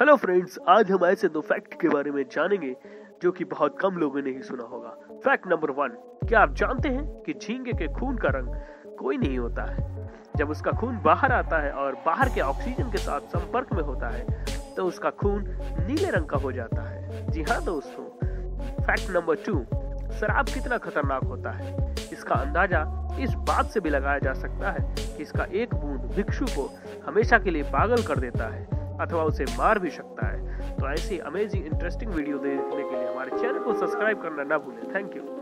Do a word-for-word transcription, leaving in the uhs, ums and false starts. Hello friends, आज हम ऐसे दो फैक्ट के बारे में जानेंगे जो कि बहुत कम लोगों ने ही सुना होगा। फैक्ट नंबर वन, क्या आप जानते हैं कि झींगे के खून का रंग कोई नहीं होता है। जब उसका खून बाहर आता है और बाहर के ऑक्सीजन के साथ संपर्क में होता है तो उसका खून नीले रंग का हो जाता है। जी हाँ दोस्तों। फैक्ट नंबर टू, शराब कितना खतरनाक होता है इसका अंदाजा इस बात से भी लगाया जा सकता है कि इसका एक बूंद भिक्षु को हमेशा के लिए पागल कर देता है अथवा उसे मार भी सकता है। तो ऐसी अमेजिंग इंटरेस्टिंग वीडियो देखने के लिए हमारे चैनल को सब्सक्राइब करना ना भूलें। Thank you.